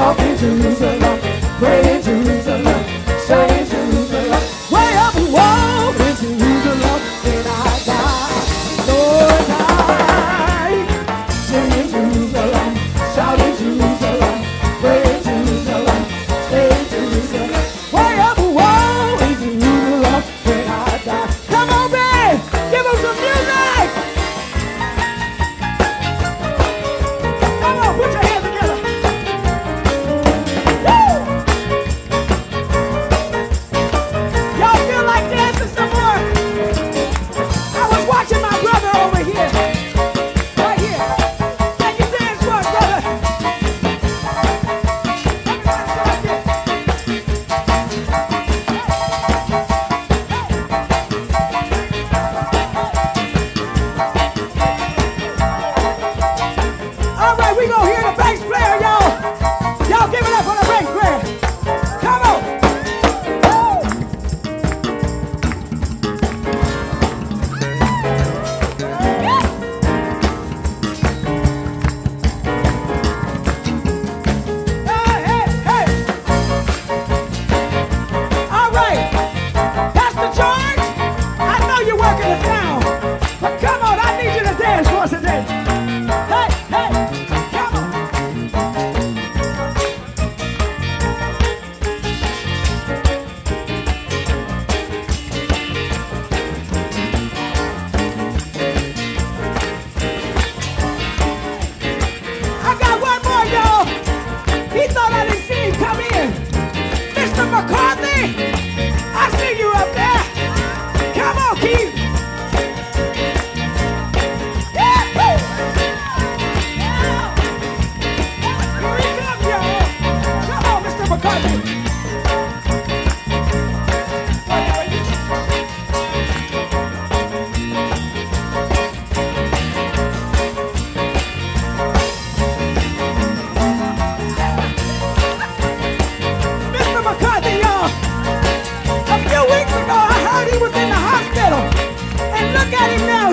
Talk in Jerusalem, pray in Jerusalem, shout in Jerusalem. Way up and walk in Jerusalem, and I die, Lord, I sing in Jerusalem, shout in Jerusalem, pray in Jerusalem, stay in Jerusalem. Way up and walk in Jerusalem, and I die. Come on, man, give them some music. Come on, put your hands together. Y'all feel like dancing some more? I was watching my brother over here, right here. Can you dance for us, brother? All right, we gonna hear the bass player, y'all. Y'all give it up for the bass player. Come on. Woo! Hey, hey, hey. All right, Pastor George, I know you're working the sound, but come on, I need you to dance for us today. Hey, hey, come on. I got one more, y'all. He thought I didn't see him come in. Mr. McCarthy, I see you up there. Come on, Keith. Yahoo! Hurry up, y'all. Come on, Mr. McCarthy. Mr. McCarthy, y'all, a few weeks ago I heard he was in the hospital. And look at him now,